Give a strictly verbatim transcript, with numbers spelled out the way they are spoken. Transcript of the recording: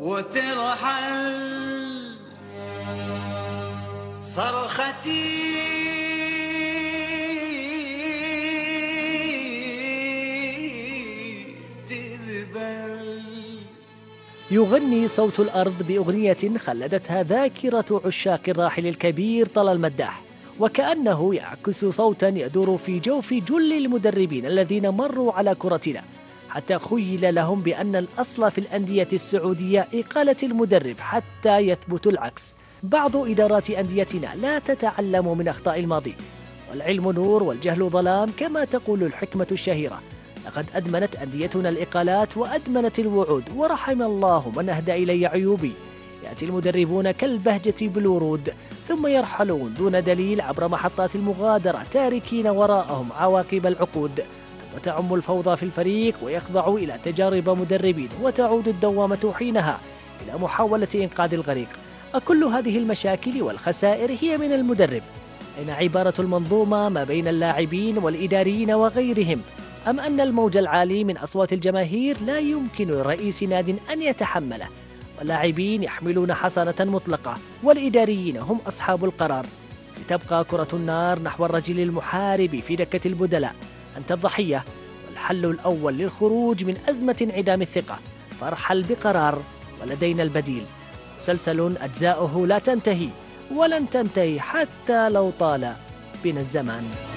وترحل صرختي تذبل. يغني صوت الأرض بأغنية خلدتها ذاكرة عشاق الراحل الكبير طلال المداح، وكأنه يعكس صوتا يدور في جوف جل المدربين الذين مروا على كرتنا، حتى خيل لهم بأن الأصل في الأندية السعودية إقالة المدرب حتى يثبت العكس. بعض إدارات أنديتنا لا تتعلم من أخطاء الماضي، والعلم نور والجهل ظلام كما تقول الحكمة الشهيرة. لقد أدمنت أنديتنا الإقالات وأدمنت الوعود، ورحم الله من أهدى إلي عيوبي. يأتي المدربون كالبهجة بالورود ثم يرحلون دون دليل عبر محطات المغادرة، تاركين وراءهم عواقب العقود، وتعم الفوضى في الفريق ويخضع إلى تجارب مدربين، وتعود الدوامة حينها إلى محاولة إنقاذ الغريق. أكل هذه المشاكل والخسائر هي من المدرب؟ إن عبارة المنظومة ما بين اللاعبين والإداريين وغيرهم، أم أن الموج العالي من أصوات الجماهير لا يمكن رئيس ناد أن يتحمله؟ واللاعبين يحملون حصانة مطلقة، والإداريين هم أصحاب القرار. لتبقى كرة النار نحو الرجل المحارب في دكة البدلاء. أنت الضحية، والحل الأول للخروج من أزمة انعدام الثقة، فارحل بقرار ولدينا البديل. مسلسل أجزاؤه لا تنتهي ولن تنتهي حتى لو طال بنا الزمان.